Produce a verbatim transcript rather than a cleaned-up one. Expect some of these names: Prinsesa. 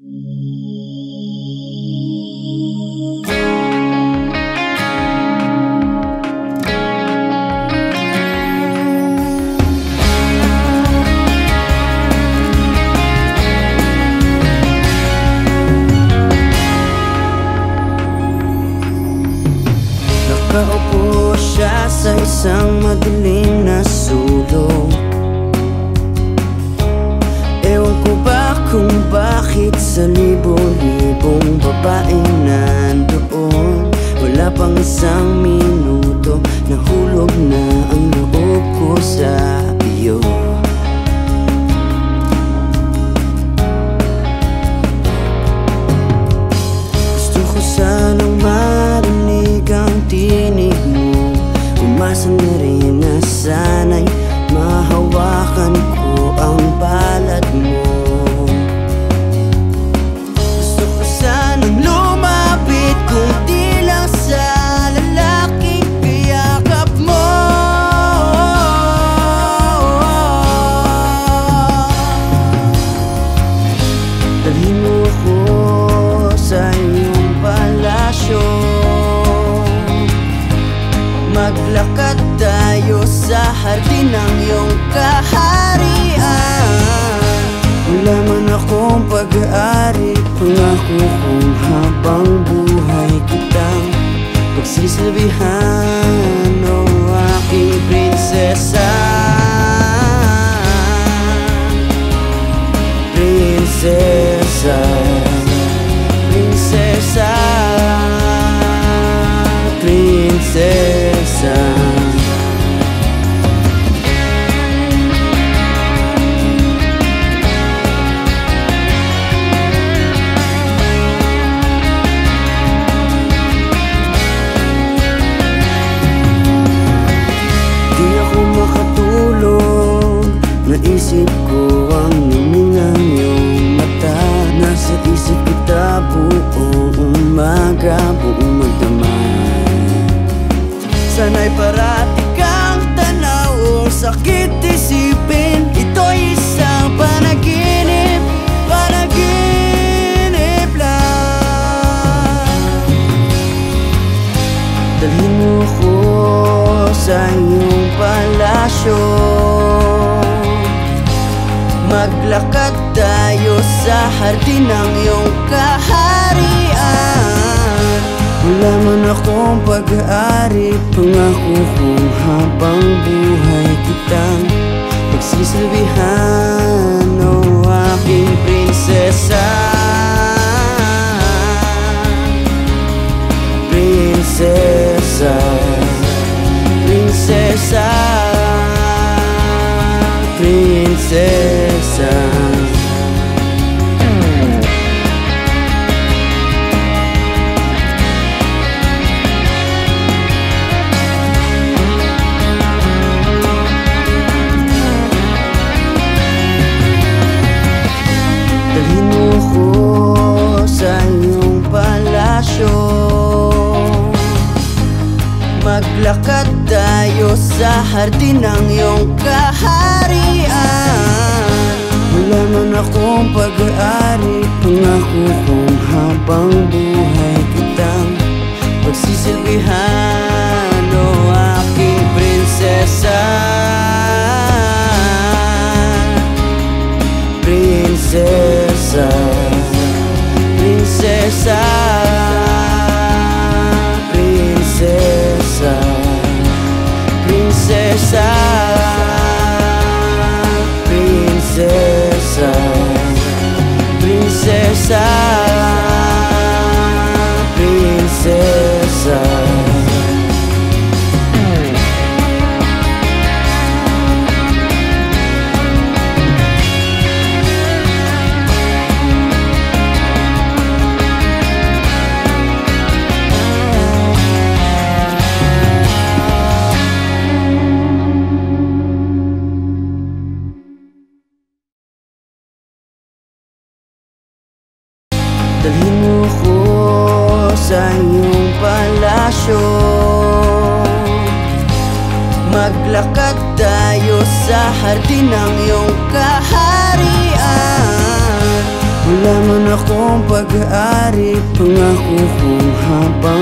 Nakaupo siya sa isang madilim na sulok. Ewan ko ba kung bakit sa libo-libong babaeng nandoon, wala pang isang minuto, nahulog na ang loob ko sa iyo. Gusto ko sanang marinig ang tinig mo, umasa na rin na sana'y mahawakan ko ang balat mo. Gusto ko sanang lumapit kung di lang sa lalaking yakap mo. Dalhin mo ako sa iyong palasyo, maglakad tayo sa hardin ng iyong kaharian. Wala man akong pag-aari, pangako kong habang buhay kitang pagsisilbihan, o aking prinsesa. Prinsesa, prinsesa, prinsesa. Naisip ko ang nining ng iyong mata, nasa isip kita buong umaga, buong magdamay. Sana'y parati kang tanaw, sakit isipin, ito'y isang panaginip, panaginip lang. Dalhin mo ko sa iyong palasyo, maglakad tayo sa hardin ng iyong kaharian. Wala man akong pag-aari, pangako kong habang buhay kitang pagsisilbihan, o aking prinsesa. Prinsesa, prinsesa, prinsesa. Maglakad tayo sa hardin ng iyong kaharian. Wala man akong pag-aari, pangako kong habang buhay kitang pagsisilbihan, o aking prinsesa. Prinsesa, prinsesa, prinsesa, prinsesa, prinsesa, prinsesa, prinsesa. Dalhin mo ko sa iyong palasyo, maglakad tayo sa hardin ng iyong kaharian. Alam mo na kung pag-aari, pangako kong habang